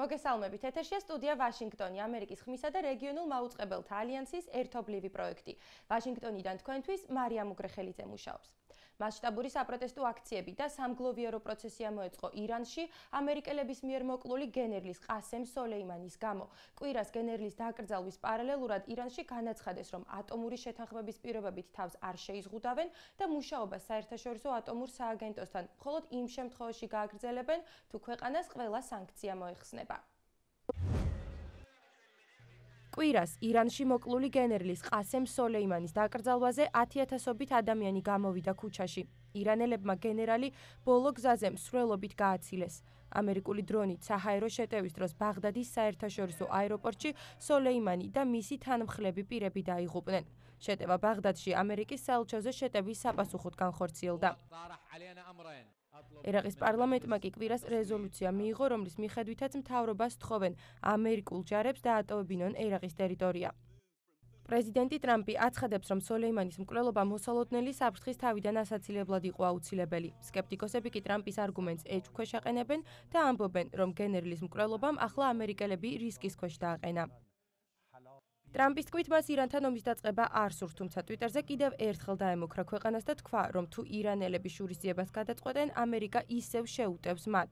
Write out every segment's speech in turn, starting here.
მოგესალმებით, ეთერშია სტუდია ვაშინგტონი, ამერიკის ხმისა და რეგიონულ მაუწყებელთა ალიანსის ერთობლივი პროექტი. ვაშინგტონიდან თქვენთვის მარიამ უგრეხელიძე მუშაობს. მასშტაბური საპროტესტო აქციები და სამგლოვიარო პროცესია მოეწყო ირანში, ამერიკელების მიერ მოკლული გენერლის ყასემ სოლეიმანის გამო. კვირას გენერლის დაკრძალვის პარალელურად ირანში განაცხადეს, რომ ატომური შეთანხმების პირობებით თავს არ შეიზღუდავენ და მუშაობა საერთაშორისო ატომურ სააგენტოსთან, მხოლოდ იმ შემთხვევაში გააგრძელებენ, თუ ქვეყანას ყველა სანქცია მოეხსნება. კვირას ირანში მოკლული გენერლის ყასემ სოლეიმანის დაკრძალვაზე 10,000-ობით ადამიანი გამოვიდა ქუჩაში. ირანელებმა გენერალი ბოლო გზაზე მსვლელობით გააცილეს. ამერიკული დრონით საჰაერო შეტევის დროს ბაღდადის საერთაშორისო აეროპორტში სოლეიმანი და მისი თანმხლები პირები დაიღუპნენ. შეტევა ბაღდადში ამერიკის საელჩოზე შეტევის საპასუხოდ განხორციელდა. ერაყის პარლამენტმა კი კვირას რეზოლუცია მიიღო, რომლის მიხედვითაც მთავრობას სთხოვენ ამერიკულ ჯარებს დაატოვებინონ ერაყის ტერიტორია. პრეზიდენტი ტრამპი აცხადებს, რომ სოლეიმანის მკვლელობა მოსალოდნელი საფრთხის თავიდან ასაცილებლად იყო აუცილებელი. სკეპტიკოსები კი ტრამპის არგუმენტს ეჭვქვეშ აყენებენ და ამბობენ, რომ გენერლის მკვლელობამ ახლა ამერიკელები რისკის ქვეშ დააყენა. ტრამპის თქმით, მას ირანთან ომის დაწყება არ სურს, თუმცა ტვიტერზე კიდევ ერთხელ დაემუქრა ქვეყანას და თქვა, რომ თუ ირანელები შურისძიებას გადაწყვეტენ, ამერიკა ისევ შეუტევს მათ.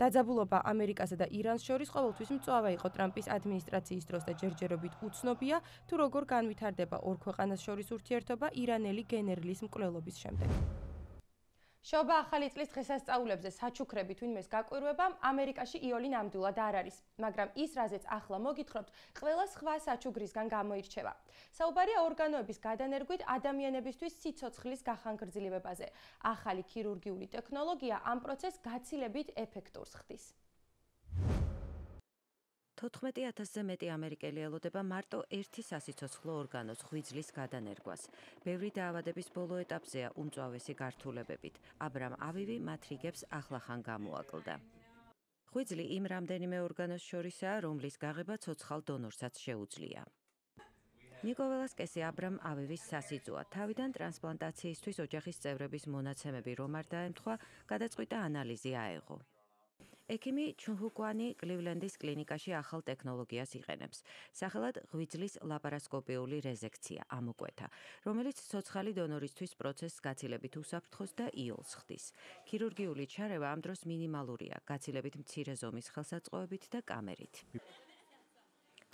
დაძაბულობა ამერიკასა და ირანს შორის ყოველთვის მწვავე იყო ტრამპის ადმინისტრაციის დროს და ჯერჯერობით უცნობია, თუ როგორ განვითარდება ორ ქვეყანას შორის ურთიერთობა ირანელი გენერლის მკვლელობის შემდეგ. შობა ახალი წლის დღესასწაულებზე საჩუქრებით ვინმეს გაკვირვება ამერიკაში იოლი ნამდვილად არ არის, მაგრამ ის, რაზეც ახლა მოგითხრობთ, ყველა სხვა საჩუქრისგან გამოირჩევა. საუბარია ორგანოების გადანერგვით ადამიანებისთვის სიცოცხლის გახანგრძლივებაზე. ახალი ქირურგიული ტექნოლოგია ამ პროცესს გაცილებით ეფექტურს ხდის. 14,000-ზე მეტი ამერიკელი ელოდება მარტო ერთი სასიცოცხლო ორგანოს ღვიძლის გადანერგვას. ბევრი დაავადების ბოლო ეტაპზეა უმწვავესი გართულებებით. აბრამ ავივი მათ რიგებს ახლახან გამოაკლდა. ღვიძლი იმ რამდენიმე ორგანოს შორისაა, რომლის გაღება ცოცხალ დონორსაც შეუძლია. ნიკოლას კესი აბრამ ავივის სასიძოა. თავიდან ტრანსპლანტაციისთვის ოჯახის წევრების მონაცემები რომ არ დაემთხვა, გადაწყვიტა ანალიზი აეღო. ექიმი ჩუნჰუკვანი კლივლენდის კლინიკაში ახალ ტექნოლოგიას იყენებს. სახელად ღვიძლის ლაპარასკოპიული რეზექცია ამოკვეთა, რომელიც ცოცხალი დონორისთვის პროცესს გაცილებით უსაფრთხოს და იოლს ხდის. ქირურგიული ჩარევა ამ დროს მინიმალურია, გაცილებით მცირე ზომის ხელსაწყოებით და კამერით.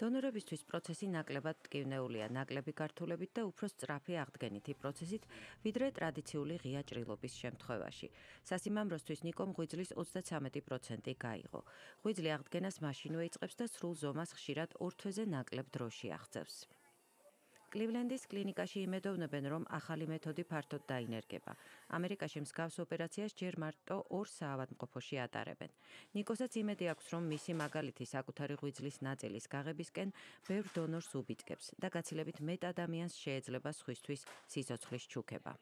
დონორებისთვის პროცესი ნაკლებად ტკივნეულია, ნაკლები გართულებით და უფრო სწრაფი აღდგენითი პროცესით, ვიდრე ტრადიციული ღია ჭრილობის შემთხვევაში. სასიმამროსთვის ნიკომ ღვიძლის 33% გაიღო. ღვიძლი აღდგენას მაშინვე იწყებს და სრულ ზომას ხშირად ორ თვეზე ნაკლებ დროში აღწევს. კლივლენდის კლინიკაში იმედოვნებენ, რომ ახალი მეთოდი ფართოდ დაინერგება. ამერიკაში მსგავს ოპერაციას ჯერ მარტო 2 საავადმყოფოში ატარებენ. ნიკოსაც იმედი აქვს, რომ მისი მაგალითი საკუთარი ღვიძლის ნაწილის გაღებისკენ ბევრ დონორს უბიძგებს და გაცილებით მეტ ადამიანს შეეძლება სხვისთვის სიცოცხლის ჩუქება.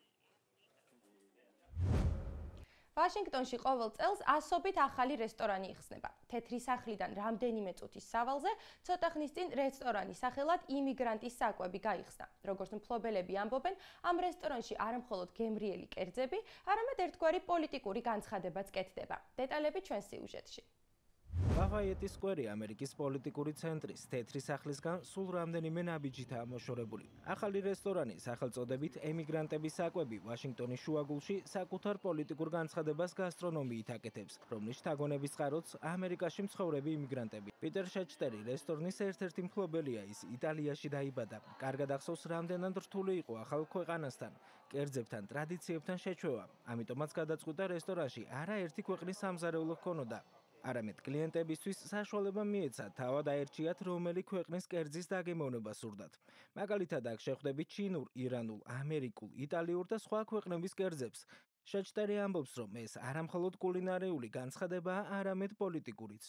ვაშინგტონში ყოველ წელს 100-ობით ახალი რესტორანი იხსნება. თეთრი სახლიდან რამდენიმე წუთის სავალზე ცოტა ხნის წინ რესტორანი სახელად იმიგრანტის საკვები გაიხსნა. როგორც მფლობელები ამბობენ, ამ რესტორანში არ მხოლოდ გემრიელი კერძები, არამედ ერთგვარი პოლიტიკური განცხადებაც კეთდება. დეტალები ჩვენს სიუჟეტში. Lafayette Square ამერიკის პოლიტიკური ცენტრის თეთრი სახლისგან სულ რამდენიმე ნაბიჯითაა მოშორებული. ახალი რესტორანი სახელწოდებით ემიგრანტების საკვები ვაშინგტონის შუაგულში საკუთარ პოლიტიკურ განცხადებას გასტრონომიით აკეთებს, რომლის შთაგონების წყაროც ამერიკაში მცხოვრები იმიგრანტები. პიტერ შეჩტერი რესტორნის ერთ-ერთი მფლობელია, ის იტალიაში დაიბადა. კარგად ახსოვს, რამდენად რთული იყო ახალ ქვეყანასთან, კერძებთან, ტრადიციებთან შეჩვევა. ამიტომაც გადაწყვიტა რესტორანში არაერთი ქვეყნის სამზარეულო ჰქონოდა. არამედ კლიენტებისთვის საშუალება მიეცა თავად აერჩიათ, რომელი ქვეყნის კერძის დაგემოვნება სურდათ. მაგალითად, აქ შეხვდებით ჩინურ, ირანულ, ამერიკულ, იტალიურ და სხვა ქვეყნების კერძებს. შეჩტერი ამბობს, რომ ეს არამხოლოდ კულინარიული განცხადებაა, არამედ პოლიტიკურიც.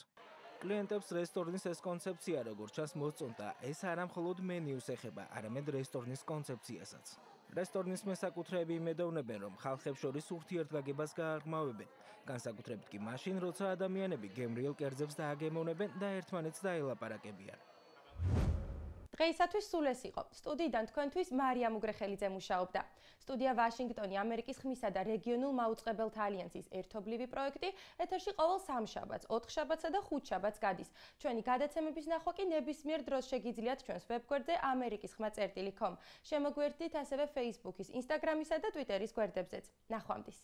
კლიენტებს რესტორნის ეს კონცეფცია, როგორც ჩანს, მოსწონდა. ეს არამხოლოდ მენიუს ეხება, არამედ რესტორნის კონცეფციასაც. რესტორნის მესაკუთრეები იმედოვნებენ, რომ ხალხებს შორის ურთიერთგაგებას გააღრმავებენ. განსაკუთრებით კი მაშინ, როცა ადამიანები გემრიელ კერძებს დააგემოვნებენ და ერთმანეთს დაელაპარაკებიან. დღეისათვის სულ ეს იყო. სტუდიიდან თქვენთვის მარიამ უგრეხელიძე მუშაობდა. სტუდია ვაშინგტონი ამერიკის ხმისა და რეგიონულ მაუწყებელთა ალიანსის ერთობლივი პროექტი ეთერში ყოველ სამშაბათს, 4-შაბათსა და 5-შაბათს გადის. ჩვენი გადაცემების ნახვა კი ნებისმიერ დროს შეგიძლიათ ჩვენს ვებგვერდზე ამერიკის ხმა წერტილი.com. შემოგვერდით ასევე Facebook-ის, Instagram-ისა და Twitter-ის გვერდებზეც. ნახვამდის.